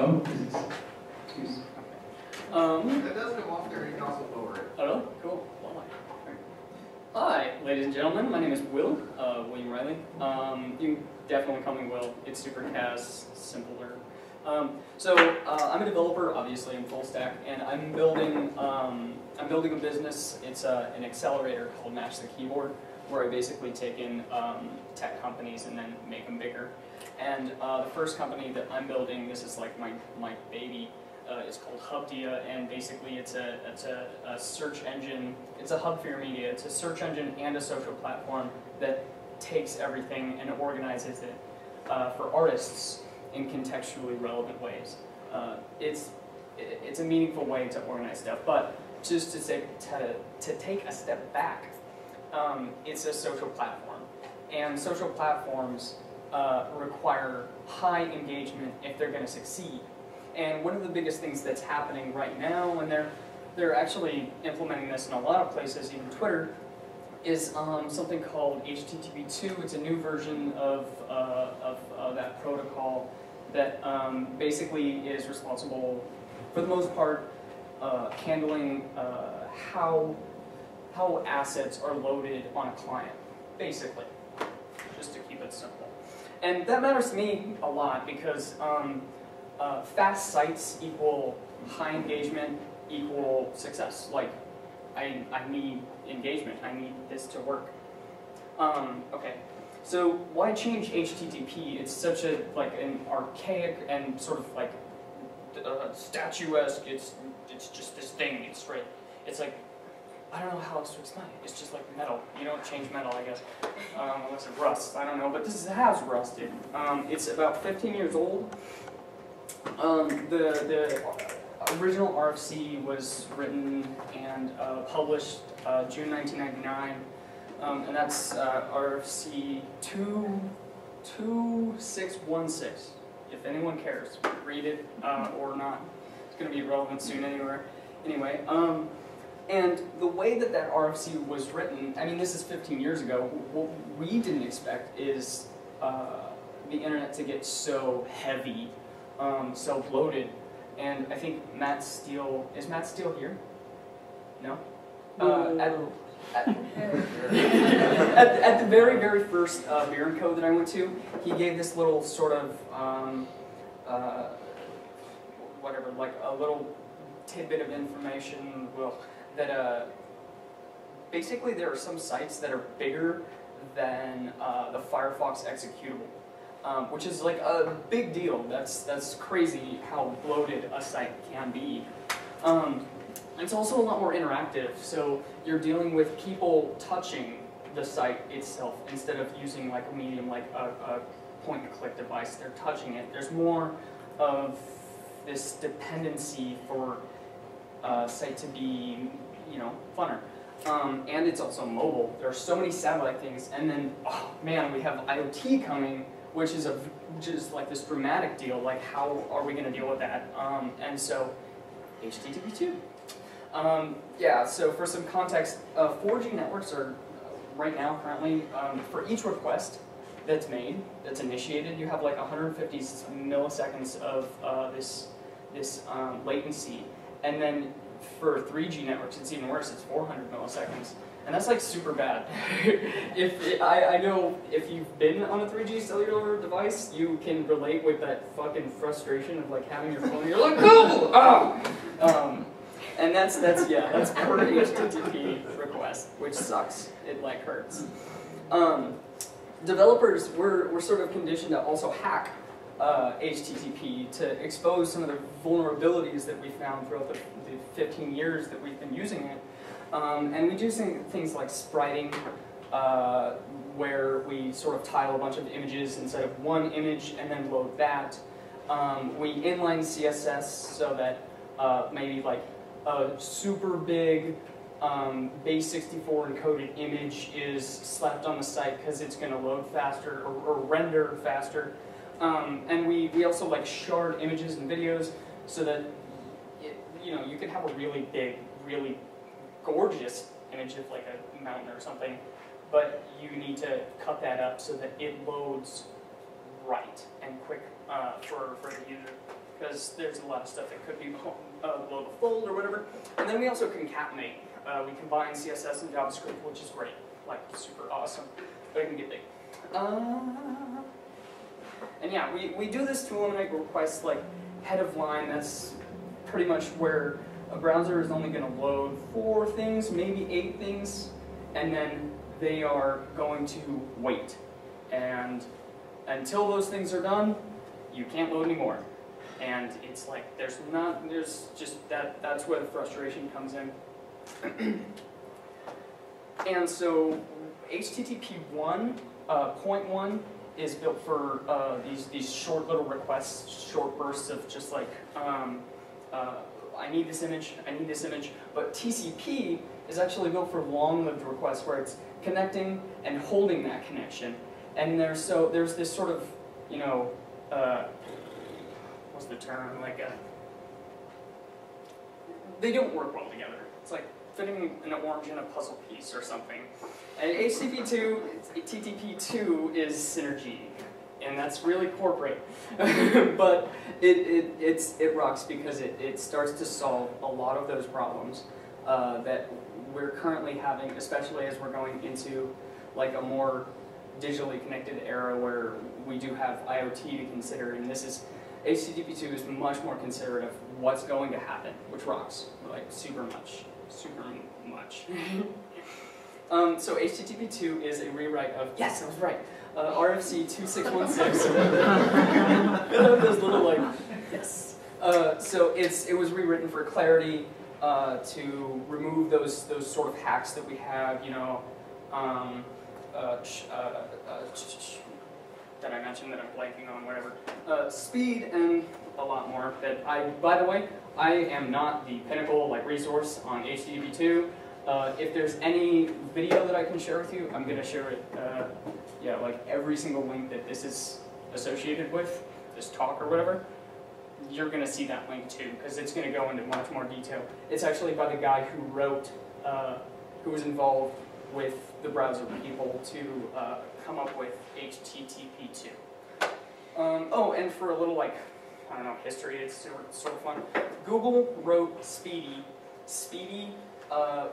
Hello? That does come off there, you can also lower it. Hello? Cool. Wow. Hi, ladies and gentlemen, my name is Will, William Riley. You can definitely call me Will. It's super cast, simpler. I'm a developer, obviously, I'm full stack, and I'm building a business. It's an accelerator called Match the Keyboard, where I basically take in tech companies and then make them bigger. And the first company that I'm building, this is like my baby, is called Hubdia, and basically it's a search engine. It's a hub for your media. It's a search engine and a social platform that takes everything and organizes it for artists in contextually relevant ways. It's a meaningful way to organize stuff. But just to take a step back, it's a social platform, and social platforms require high engagement if they're going to succeed. And one of the biggest things that's happening right now, and they're actually implementing this in a lot of places, even Twitter, is something called HTTP/2. It's a new version of that protocol that basically is responsible, for the most part, handling how assets are loaded on a client, basically, just to keep it simple. And that matters to me a lot because fast sites equal high engagement equal success. Like, I need engagement. I need this to work. Okay, so why change HTTP? It's such a an archaic and sort of statuesque. It's just this thing. It's right. It's like, I don't know how else to explain it. It's just like metal. You don't change metal, I guess, unless it rusts. I don't know, but this has rusted. It's about 15 years old. The original RFC was written and published June 1999, and that's RFC 2616. If anyone cares, read it or not. It's going to be relevant soon anyway. And the way that RFC was written, I mean, this is 15 years ago, what we didn't expect is the internet to get so heavy, so bloated. And I think Matt Steele, is Matt Steele here? No? At the very, very first Beer and Code that I went to, he gave this little sort of, a little tidbit of information, that basically there are some sites that are bigger than the Firefox executable. Which is like a big deal. That's crazy how bloated a site can be. It's also a lot more interactive, so you're dealing with people touching the site itself instead of using a medium like a point-and-click device. They're touching it. There's more of this dependency for a site to be, funner. And it's also mobile. There are so many satellite things, and then, oh man, we have IoT coming, which is like this dramatic deal. Like, how are we going to deal with that? And so, HTTP/2. Yeah. So for some context, 4G networks are right now currently for each request that's made, that's initiated, you have like 150 milliseconds of this latency, and then for 3G networks, it's even worse. It's 400 milliseconds. And that's super bad. I know if you've been on a 3G cellular device, you can relate with that fucking frustration of having your phone. You're like, cool. And that's per HTTP request, which sucks. It hurts. Developers were sort of conditioned to also hack HTTP to expose some of the vulnerabilities that we found throughout the 15 years that we've been using it. And we do things like spriting, where we sort of tile a bunch of images instead of one image and then load that. We inline CSS so that maybe a super big base64 encoded image is slapped on the site because it's going to load faster or render faster. And we also shard images and videos so that you could have a really big, really gorgeous image of a mountain or something, but you need to cut that up so that it loads right and quick for the user. because there's a lot of stuff that could be below the fold or whatever. And then we also concatenate. We combine CSS and JavaScript, which is great, like super awesome. But it can get big. And yeah, we do this to eliminate requests like head of line. That's pretty much where a browser is only going to load 4 things, maybe 8 things, and then they are going to wait. And until those things are done, you can't load anymore. And it's like there's just that's where the frustration comes in. And so HTTP 1.1 is built for these short little requests, short bursts of just like I need this image, I need this image. But TCP is actually built for long-lived requests where it's connecting and holding that connection. And there's this sort of, you know, what's the term? Like they don't work well together. It's like fitting an orange in a puzzle piece or something. And HTTP 2 is synergy, and that's really corporate. But it rocks because it starts to solve a lot of those problems that we're currently having, especially as we're going into like a more digitally connected era where we do have IoT to consider, and this is HTTP 2 is much more considerative of what's going to happen, which rocks like super much. So HTTP 2 is a rewrite of, yes, I was right, RFC 2616. Those little like yes. So it was rewritten for clarity to remove those sort of hacks that we have, you know. That I mentioned that I'm blanking on, whatever. Speed and a lot more. That by the way, I am not the pinnacle like resource on HTTP 2. If there's any video that I can share with you, I'm gonna share it. Yeah, like every single link that this is associated with, this talk or whatever, you're gonna see that link too, because it's gonna go into much more detail. It's actually by the guy who wrote, who was involved with the browser people to come up with HTTP 2. Oh, and for a little like, I don't know, history, it's sort of fun. Google wrote Speedy. Speedy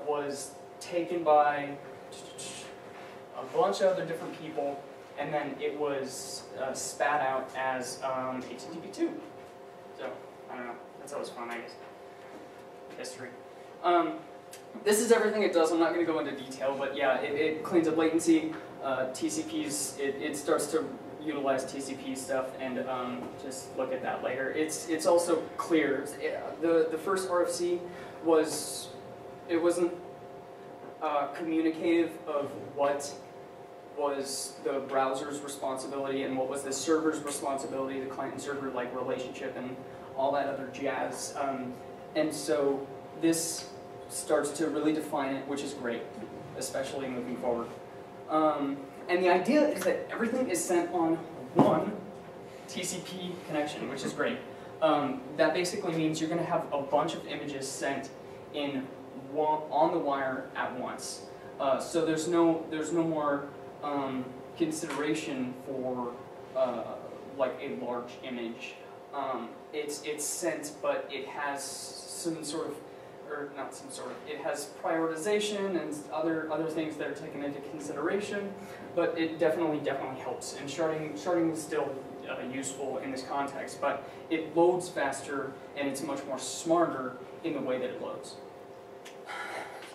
was taken by a bunch of other different people, and then it was spat out as HTTP 2. So, I don't know, that's always fun, I guess. History. This is everything it does. I'm not going to go into detail, but yeah, it cleans up latency. TCPs, it starts to utilize TCP stuff, and just look at that later. It's also clear. The first RFC wasn't communicative of what was the browser's responsibility and what was the server's responsibility, the client and server like relationship and all that other jazz. And so this starts to really define it, which is great, especially moving forward. And the idea is that everything is sent on one TCP connection, which is great. That basically means you're going to have a bunch of images sent in on the wire at once. So there's no more consideration for like a large image. It's sent, but it has some sort of, or not some sort of, it has prioritization and other things that are taken into consideration, but it definitely helps. And sharding is still useful in this context, but it loads faster and it's much more smarter in the way that it loads.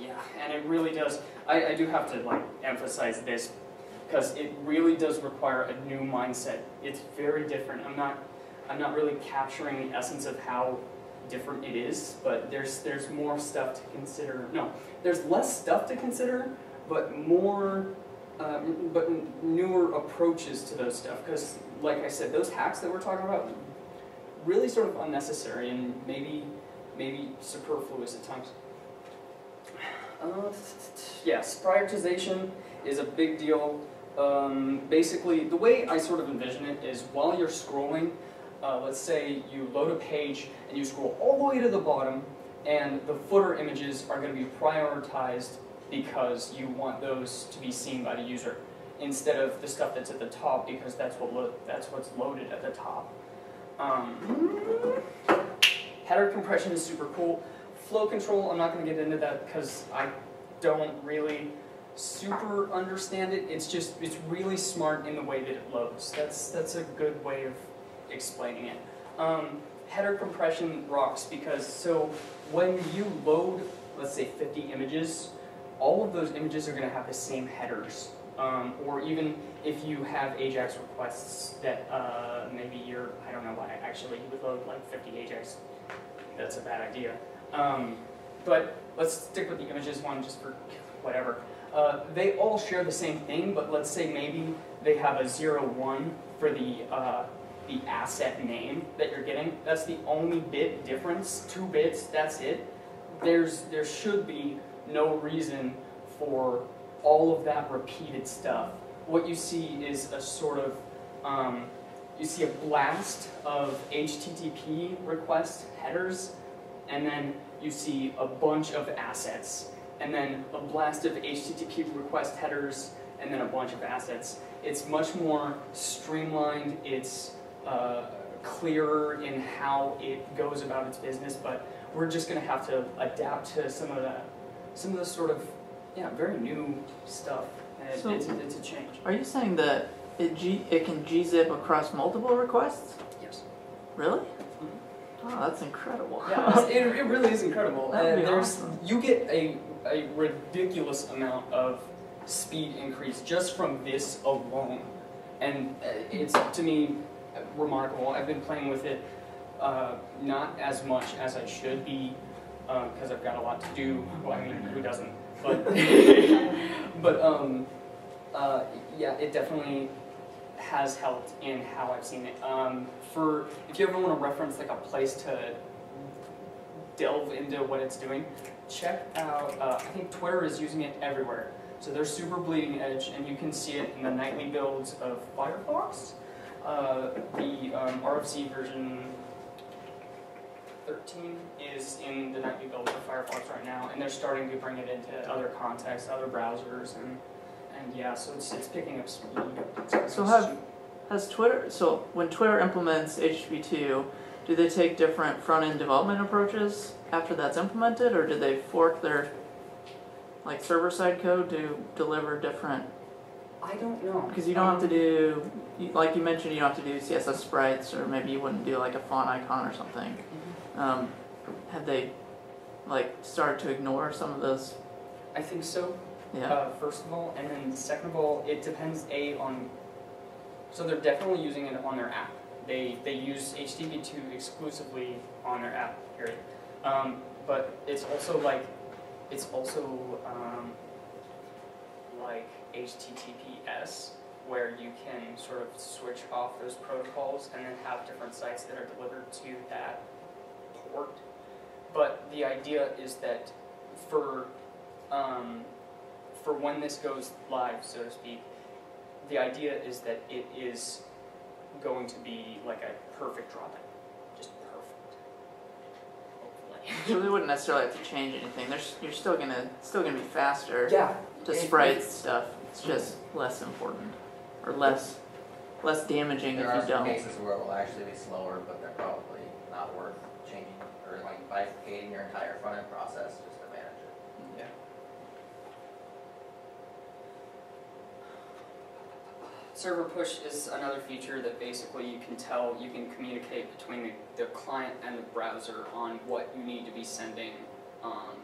Yeah, and it really does, I do have to like emphasize this, because it really does require a new mindset. It's very different. I'm not really capturing the essence of how different it is, but there's more stuff to consider. No, there's less stuff to consider, but more, but newer approaches to those stuff. Because, like I said, those hacks that we're talking about really sort of unnecessary and maybe superfluous at times. Yes, prioritization is a big deal. Basically, the way I sort of envision it is while you're scrolling. Let's say you load a page and you scroll all the way to the bottom, and the footer images are going to be prioritized because you want those to be seen by the user instead of the stuff that's at the top, because that's what's loaded at the top. Header compression is super cool. Flow control, I'm not going to get into that because I don't really super understand it. It's just, it's really smart in the way that it loads. That's a good way of explaining it. Header compression rocks because, so when you load, let's say 50 images, all of those images are going to have the same headers. Or even if you have Ajax requests that maybe you're, I don't know why, actually you would load like 50 Ajax. That's a bad idea. But let's stick with the images one just for whatever. They all share the same thing, but let's say maybe they have a 01 for the asset name that you're getting. That's the only bit difference, 2 bits, that's it. There should be no reason for all of that repeated stuff. What you see is a sort of, you see a blast of HTTP request headers, and then you see a bunch of assets, and then a blast of HTTP request headers, and then a bunch of assets. It's much more streamlined, it's clearer in how it goes about its business, but we're just gonna have to adapt to some of the sort of, yeah, very new stuff. And so it's a change. Are you saying that it can gzip across multiple requests? Yes. Really? Mm-hmm. Oh, that's incredible. Yeah, it really is incredible. That'd be awesome. You get a ridiculous amount of speed increase just from this alone, and it's, to me, remarkable. I've been playing with it not as much as I should be because I've got a lot to do. Well, I mean, who doesn't? But yeah, it definitely has helped in how I've seen it. For if you ever want to reference like a place to delve into what it's doing, check out. I think Twitter is using it everywhere. So they're super bleeding edge, and you can see it in the nightly builds of Firefox. The RFC version 13 is in the nightly build for Firefox right now, and they're starting to bring it into other contexts, other browsers, and yeah, so it's picking up speed. So has Twitter, so when Twitter implements HTTP/2, do they take different front-end development approaches after that's implemented, or do they fork their like server-side code to deliver different? I don't know. Because you don't have to do, like you mentioned, you don't have to do CSS sprites, or maybe you wouldn't do like a font icon or something. Have they like started to ignore some of those? I think so. Yeah. First of all, and then second of all, it depends on. So they're definitely using it on their app. They use HTTP/2 exclusively on their app. Period. But it's also like, like HTTPS, where you can sort of switch off those protocols and then have different sites that are delivered to that. But the idea is that for when this goes live, so to speak, the idea is that it is going to be like a perfect drop-in. Just perfect. Hopefully. So they wouldn't necessarily have to change anything. You're still gonna be faster, yeah, to sprite stuff. It's just less important. Or less damaging if you don't. There are cases where it will actually be slower, but they're probably not worth changing, or like bifurcating your entire front end process just to manage it. Yeah. Server push is another feature that basically you can communicate between the client and the browser on what you need to be sending.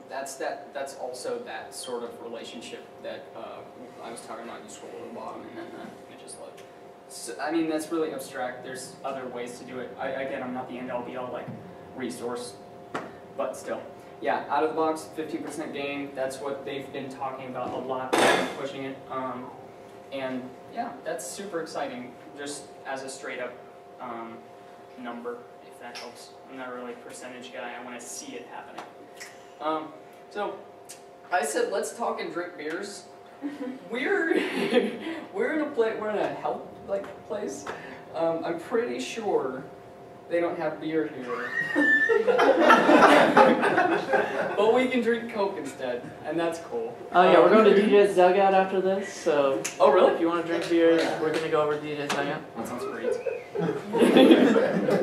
That's also that sort of relationship that I was talking about. You scroll to the bottom and then it just loads. So, I mean, that's really abstract. There's other ways to do it. Again, I'm not the end all be all like resource, but still. Yeah, out of the box, 15% gain. That's what they've been talking about a lot, pushing it. And yeah, that's super exciting, just as a straight up number, if that helps. I'm not really a percentage guy. I want to see it happening. So I said, let's talk and drink beers. We're in a health like place. I'm pretty sure they don't have beer here, but we can drink Coke instead, and that's cool. Oh yeah, we're going to DJ's dugout after this. So oh really? If you want to drink beer, we're gonna go over to DJ's dugout. That sounds great.